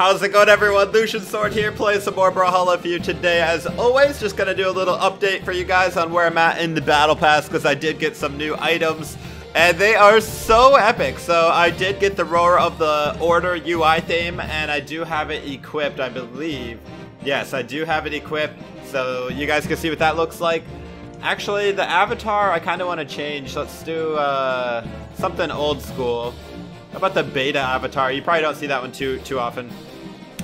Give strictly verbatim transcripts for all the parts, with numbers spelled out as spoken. How's it going, everyone? Lucian Sword here, playing some more Brawlhalla for you today. As always, just gonna do a little update for you guys on where I'm at in the battle pass, because I did get some new items and they are so epic. So I did get the Roar of the Order U I theme, and I do have it equipped, I believe. Yes, I do have it equipped, so you guys can see what that looks like. Actually, the avatar I kind of want to change. Let's do uh, something old school. How about the beta avatar? You probably don't see that one too too often.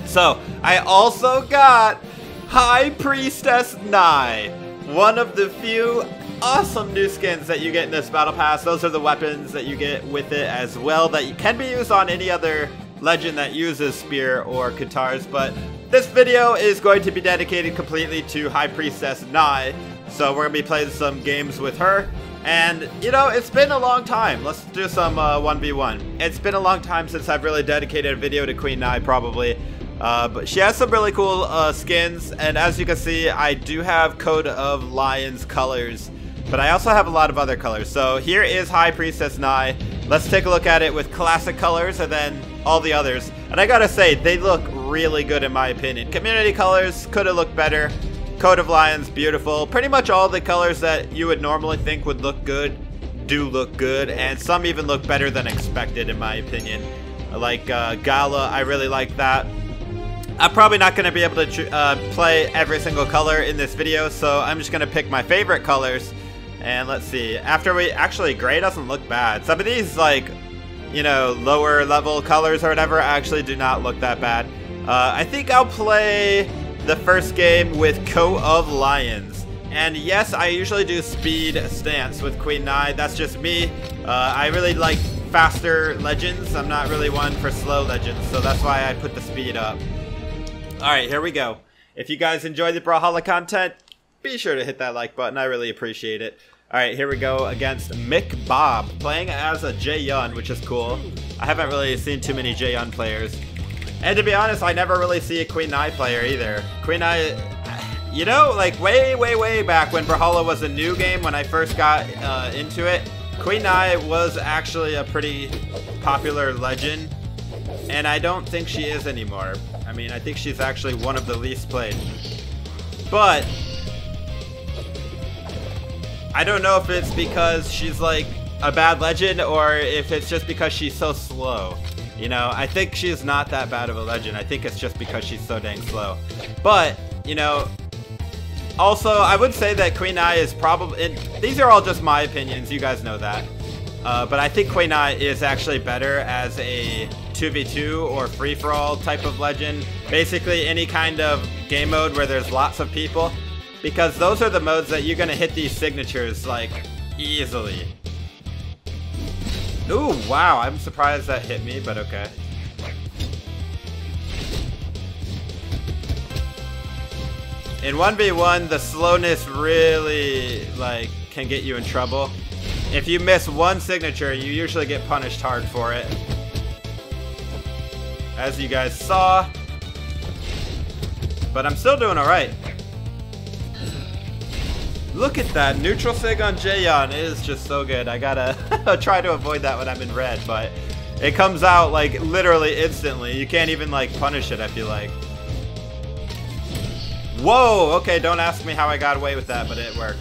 So I also got High Priestess Nai, one of the few awesome new skins that you get in this battle pass. Those are the weapons that you get with it as well, that you can be used on any other legend that uses spear or guitars. But this video is going to be dedicated completely to High Priestess Nai. So we're going to be playing some games with her. And, you know, it's been a long time. Let's do some uh, one v one. It's been a long time since I've really dedicated a video to Queen Nai, probably. Uh, but she has some really cool uh, skins. And as you can see, I do have Code of Lions colors. But I also have a lot of other colors. So here is High Priestess Nai. Let's take a look at it with classic colors and then all the others. And I gotta say, they look really good in my opinion. Community colors could have looked better. Code of Lions, beautiful. Pretty much all the colors that you would normally think would look good do look good, and some even look better than expected in my opinion. Like uh, Gala, I really like that. I'm probably not going to be able to uh, play every single color in this video, so I'm just going to pick my favorite colors. And let's see, after we, actually gray doesn't look bad. Some of these, like, you know, lower level colors or whatever actually do not look that bad. Uh, I think I'll play the first game with Code of Lions. And yes, I usually do speed stance with Queen Nai. That's just me. Uh, I really like faster legends. I'm not really one for slow legends, so that's why I put the speed up. Alright, here we go. If you guys enjoy the Brawlhalla content, be sure to hit that like button. I really appreciate it. Alright, here we go against Mick Bob, playing as a Jaeyun, which is cool. I haven't really seen too many Jaeyun players. And to be honest, I never really see a Queen Nai player either. Queen Nai, you know, like way, way, way back when Brawlhalla was a new game, when I first got uh, into it, Queen Nai was actually a pretty popular legend. And I don't think she is anymore. I mean, I think she's actually one of the least played. But I don't know if it's because she's like a bad legend or if it's just because she's so slow. You know, I think she's not that bad of a legend. I think it's just because she's so dang slow. But, you know, also, I would say that Queen Nai is probably... It, these are all just my opinions. You guys know that. Uh, but I think Queen Nai is actually better as a two v two or free-for-all type of legend. Basically, any kind of game mode where there's lots of people. Because those are the modes that you're going to hit these signatures, like, easily. Ooh, wow, I'm surprised that hit me, but okay. In one v one, the slowness really, like, can get you in trouble. If you miss one signature, you usually get punished hard for it. As you guys saw. But I'm still doing alright. Look at that, neutral sig on Jaeyun is just so good. I gotta try to avoid that when I'm in red, but it comes out like literally instantly. You can't even like punish it, I feel like. Whoa, okay, don't ask me how I got away with that, but it worked.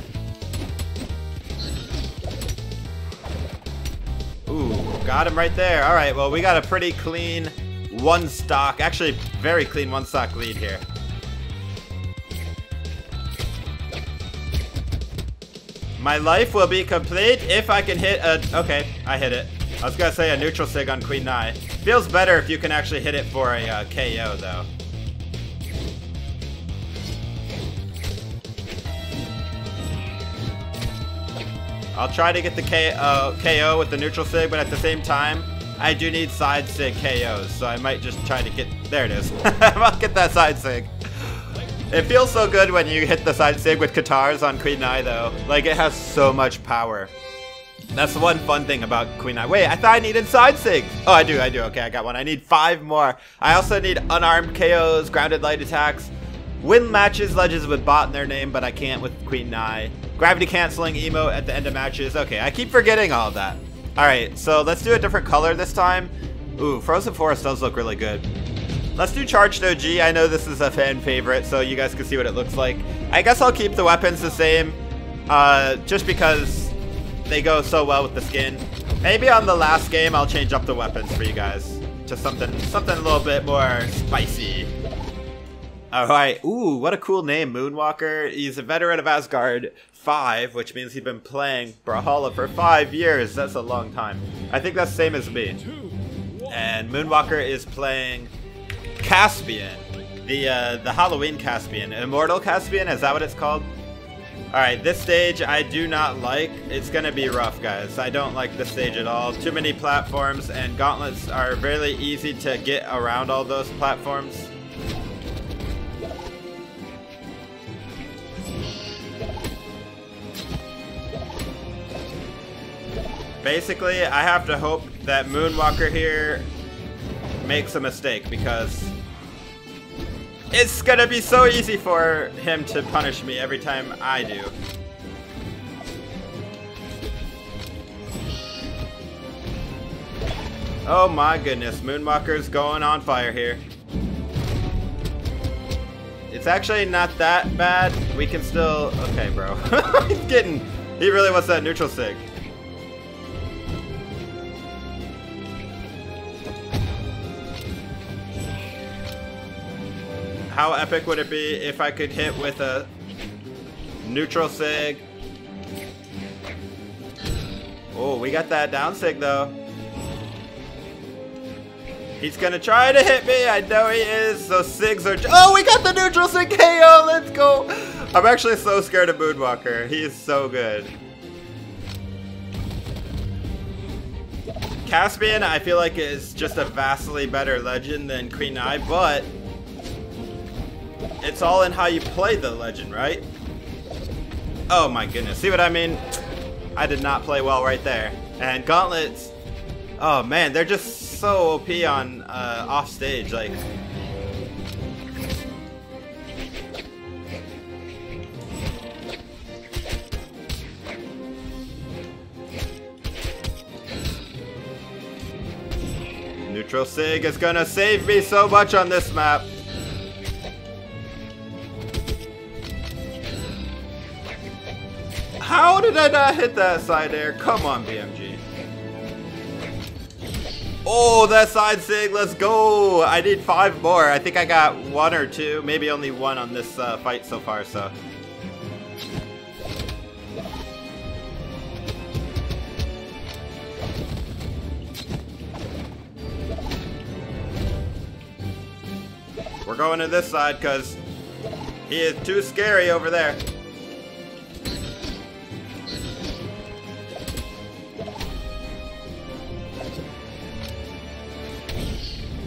Ooh, got him right there. All right, well, we got a pretty clean one stock, actually very clean one stock lead here. My life will be complete if I can hit a... Okay, I hit it. I was going to say a neutral sig on Queen Nai. Feels better if you can actually hit it for a uh, K O, though. I'll try to get the K uh, K O with the neutral sig, but at the same time, I do need side sig K Os, so I might just try to get... There it is. I'll get that side sig. It feels so good when you hit the side sig with guitars on Queen Nai, though. Like, it has so much power. That's one fun thing about Queen Nai. Wait, I thought I needed side sigs. Oh, I do, I do. Okay, I got one. I need five more. I also need unarmed K Os, grounded light attacks, win matches, legends with bot in their name, but I can't with Queen Nai. Gravity canceling emote at the end of matches. Okay, I keep forgetting all of that. All right, so let's do a different color this time. Ooh, Frozen Forest does look really good. Let's do Charged O G. I know this is a fan favorite, so you guys can see what it looks like. I guess I'll keep the weapons the same, uh, just because they go so well with the skin. Maybe on the last game, I'll change up the weapons for you guys. Just something, something a little bit more spicy. Alright, ooh, what a cool name, Moonwalker. He's a veteran of Asgard five, which means he's been playing Brawlhalla for five years. That's a long time. I think that's the same as me. And Moonwalker is playing Caspian, the uh, the Halloween Caspian. Immortal Caspian, is that what it's called? Alright, this stage I do not like. It's gonna be rough, guys. I don't like this stage at all. Too many platforms, and gauntlets are really easy to get around all those platforms. Basically, I have to hope that Moonwalker here makes a mistake, because it's gonna be so easy for him to punish me every time I do. Oh my goodness, Moonwalker's going on fire here. It's actually not that bad. We can still... Okay, bro. He's getting... He really wants that neutral sig. How epic would it be if I could hit with a neutral sig? Oh, we got that down sig though. He's gonna try to hit me. I know he is. Those sigs are... Oh, we got the neutral sig K O. Let's go. I'm actually so scared of Moonwalker. He is so good. Caspian, I feel like, is just a vastly better legend than Queen Nai, but... it's all in how you play the legend, right? Oh my goodness. See what I mean? I did not play well right there. And gauntlets, oh man, they're just so O P on uh, off stage. Like, neutral sig is gonna save me so much on this map. How did I not hit that side air? Come on, B M G. Oh, that side sig. Let's go. I need five more. I think I got one or two. Maybe only one on this uh, fight so far, so. We're going to this side because he is too scary over there.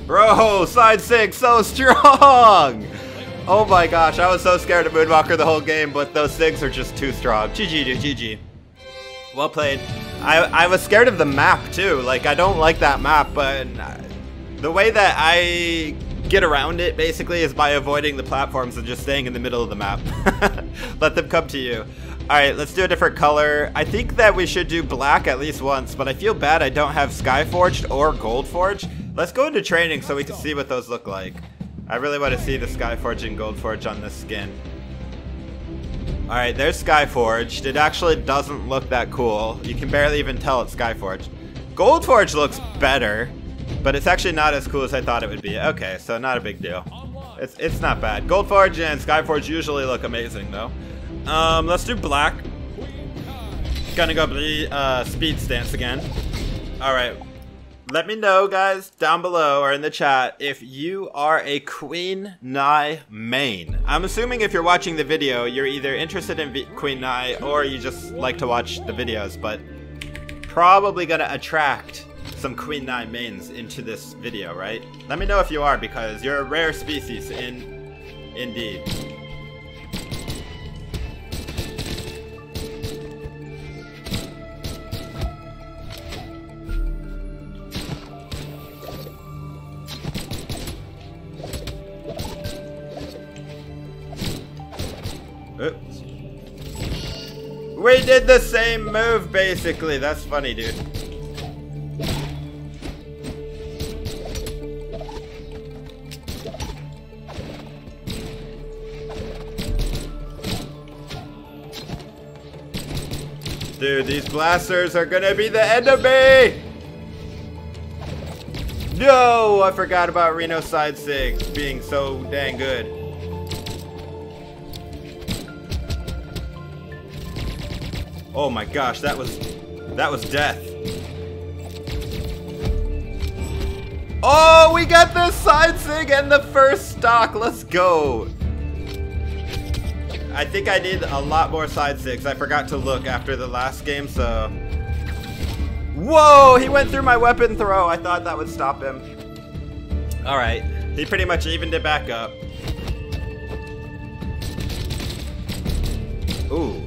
Bro, side sig so strong! Oh my gosh, I was so scared of Moonwalker the whole game, but those sigs are just too strong. G G, dude, G G. Well played. I, I was scared of the map too. Like, I don't like that map, but the way that I get around it basically is by avoiding the platforms and just staying in the middle of the map. Let them come to you. Alright, let's do a different color. I think that we should do black at least once, but I feel bad I don't have Skyforged or Goldforged. Let's go into training so we can see what those look like. I really want to see the Skyforged and Goldforged on this skin. Alright, there's Skyforged. It actually doesn't look that cool. You can barely even tell it's Skyforged. Goldforged looks better, but it's actually not as cool as I thought it would be. Okay, so not a big deal. It's, it's not bad. Goldforged and Skyforged usually look amazing though. Um, let's do black. Gonna go the uh, speed stance again. Alright. Let me know, guys, down below or in the chat if you are a Queen Nai main. I'm assuming if you're watching the video, you're either interested in v Queen Nai or you just like to watch the videos, but probably gonna attract some Queen Nai mains into this video, right? Let me know if you are, because you're a rare species in indeed. Oops. We did the same move, basically. That's funny, dude. Dude, these blasters are gonna be the end of me! No! I forgot about Reno's side six being so dang good. Oh my gosh, that was... that was death. Oh, we got the side sig and the first stock. Let's go. I think I need a lot more side sigs. I forgot to look after the last game, so... Whoa! He went through my weapon throw. I thought that would stop him. Alright. He pretty much evened it back up. Ooh.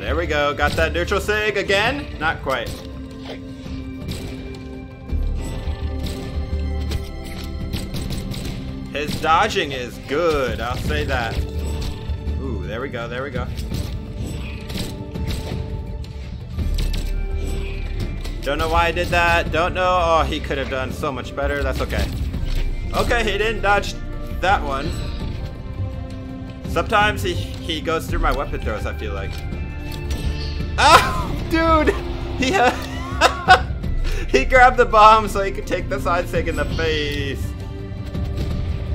There we go. Got that neutral sig again? Not quite. His dodging is good, I'll say that. Ooh, there we go, there we go. Don't know why I did that, don't know. Oh, he could have done so much better, that's okay. Okay, he didn't dodge that one. Sometimes he, he goes through my weapon throws, I feel like. Oh, dude! He, uh, he grabbed the bomb so he could take the side stick in the face.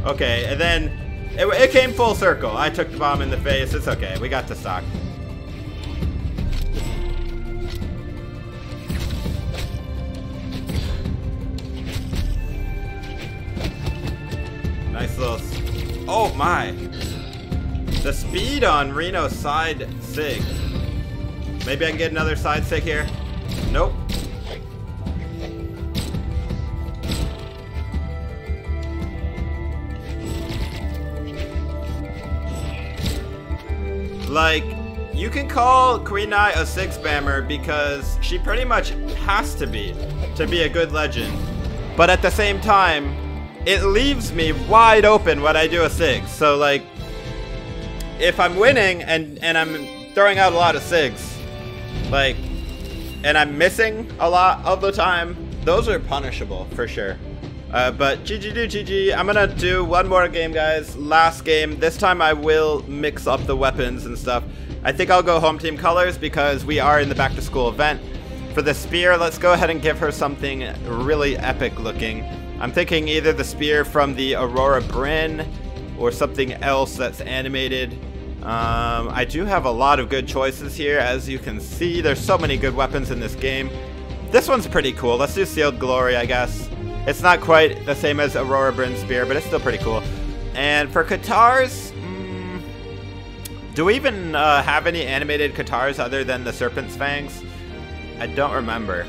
Okay, and then it, it came full circle. I took the bomb in the face. It's okay. We got the stock. Nice little... Oh, my. The speed on Reno's side sig. Maybe I can get another side sig here. Nope. Like, you can call Queen Nai a six-bammer because she pretty much has to be, to be a good legend. But at the same time, it leaves me wide open when I do a six. So, like, if I'm winning and, and I'm throwing out a lot of six, like, and I'm missing a lot of the time, those are punishable for sure. Uh, but G G do G G. I'm gonna do one more game, guys. Last game. This time I will mix up the weapons and stuff. I think I'll go home team colors because we are in the back to school event. For the spear, let's go ahead and give her something really epic looking. I'm thinking either the spear from the Aurora Brin or something else that's animated. Um, I do have a lot of good choices here. As you can see, there's so many good weapons in this game. This one's pretty cool. Let's do Sealed Glory, I guess. It's not quite the same as Aurora Brin Spear, but it's still pretty cool. And for Katars, mm, do we even uh, have any animated Katars other than the Serpent Fangs? I don't remember.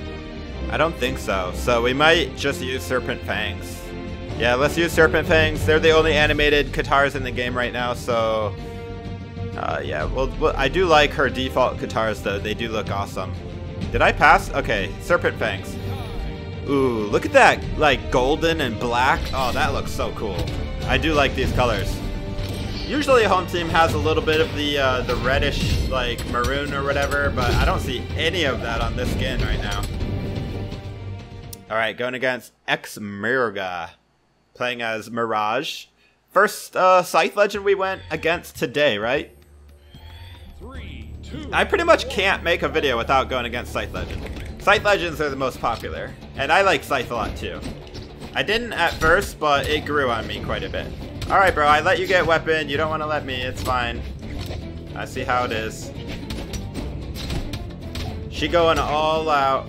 I don't think so. So we might just use Serpent Fangs. Yeah, let's use Serpent Fangs. They're the only animated Katars in the game right now, so... Uh, yeah, well, well, I do like her default Katars, though. They do look awesome. Did I pass? Okay, Serpent Fangs. Ooh, look at that, like, golden and black. Oh, that looks so cool. I do like these colors. Usually home team has a little bit of the uh, the reddish, like, maroon or whatever, but I don't see any of that on this skin right now. All right, going against Exmurga, playing as Mirage. First uh, Scythe Legend we went against today, right? Three, two, I pretty much can't make a video without going against Scythe Legend. Scythe Legends are the most popular, and I like Scythe a lot too. I didn't at first, but it grew on me quite a bit. Alright bro, I let you get weapon, you don't want to let me, it's fine. I see how it is. She going all out.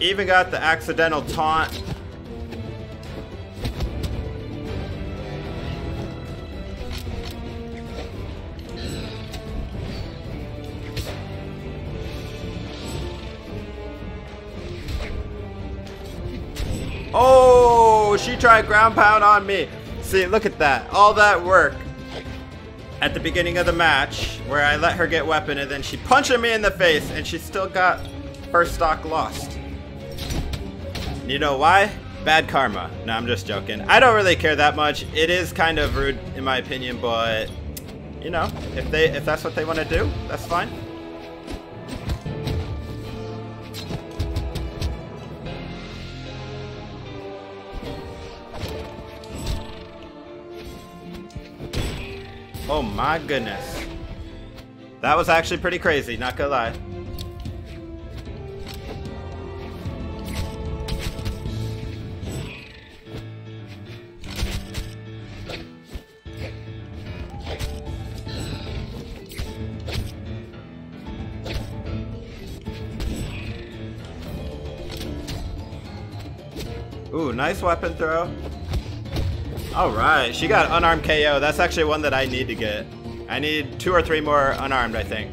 Even got the accidental taunt. Oh, she tried ground pound on me. See, look at that. All that work at the beginning of the match where I let her get weapon and then she punched me in the face and she still got her stock lost. You know why? bad karma. No, I'm just joking. I don't really care that much. It is kind of rude in my opinion, but you know, if they if that's what they want to do, that's fine. Oh my goodness. That was actually pretty crazy, not gonna lie. Ooh, nice weapon throw. Alright, she got unarmed K O. That's actually one that I need to get. I need two or three more unarmed, I think.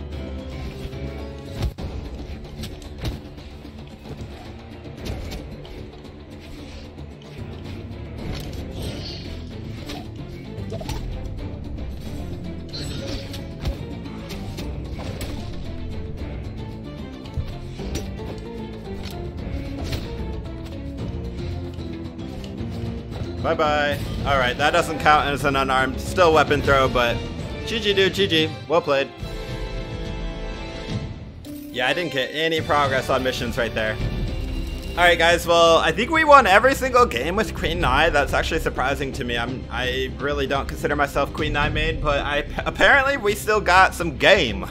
Bye-bye. Alright, that doesn't count as an unarmed. Still weapon throw, but G G dude, G G. Well played. Yeah, I didn't get any progress on missions right there. Alright guys, well, I think we won every single game with Queen Nai. That's actually surprising to me. I'm, I really don't consider myself Queen Nai main, but I, apparently we still got some game.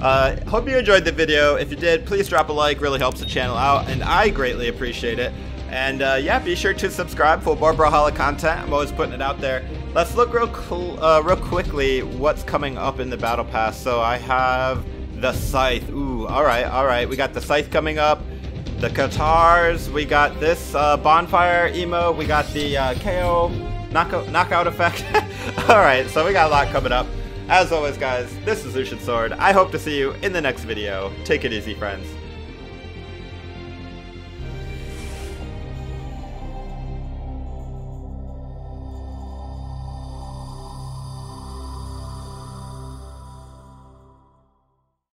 uh, hope you enjoyed the video. If you did, please drop a like. Really helps the channel out, and I greatly appreciate it. And uh, yeah, be sure to subscribe for more Brawlhalla content. I'm always putting it out there. Let's look real uh, real quickly what's coming up in the Battle Pass. So I have the Scythe. Ooh, all right, all right. We got the Scythe coming up. The Guitars. We got this uh, Bonfire Emo. We got the uh, K O knockout, knockout effect. All right, so we got a lot coming up. As always, guys, this is Lucian Sword. I hope to see you in the next video. Take it easy, friends.